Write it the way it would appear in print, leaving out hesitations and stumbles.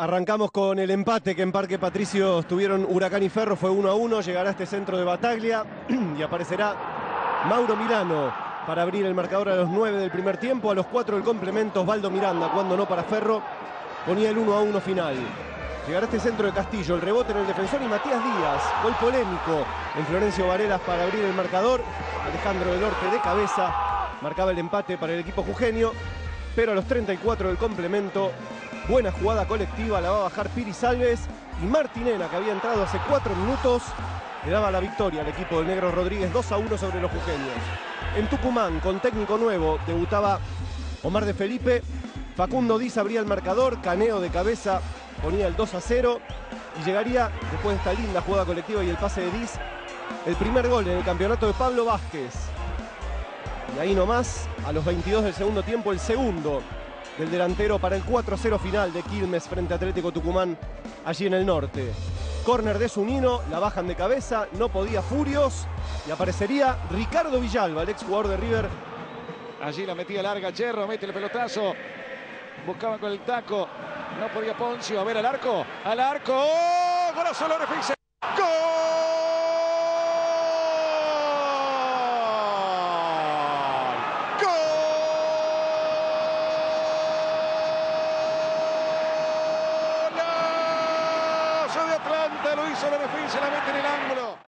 Arrancamos con el empate que en Parque Patricios tuvieron Huracán y Ferro, fue 1-1, llegará este centro de Bataglia y aparecerá Mauro Milano para abrir el marcador a los 9 del primer tiempo, a los 4 del complemento Osvaldo Miranda, cuando no para Ferro, ponía el 1-1 final. Llegará este centro de Castillo, el rebote en el defensor y Matías Díaz, gol polémico en Florencio Varelas para abrir el marcador, Alejandro Delorte de cabeza, marcaba el empate para el equipo jugenio, pero a los 34 del complemento, buena jugada colectiva, la va a bajar Piri Salves y Martinena, que había entrado hace 4 minutos, le daba la victoria al equipo del Negro Rodríguez, 2-1 sobre los jujeños. En Tucumán, con técnico nuevo, debutaba Omar de Felipe, Facundo Diz abría el marcador, Caneo de cabeza ponía el 2-0 y llegaría, después de esta linda jugada colectiva y el pase de Diz, el primer gol en el campeonato de Pablo Vázquez. Y ahí nomás, a los 22 del segundo tiempo, el segundo del delantero para el 4-0 final de Quilmes frente a Atlético Tucumán, allí en el norte. Córner de Zunino, la bajan de cabeza, no podía Furios, y aparecería Ricardo Villalba, el exjugador de River. Allí la metía larga, Cherro, mete el pelotazo, buscaban con el taco, no podía Poncio, a ver al arco, ¡oh! Gorazolone, fíjense, ¡gol! De Atlanta, lo hizo Beneficio, la mete en el ángulo.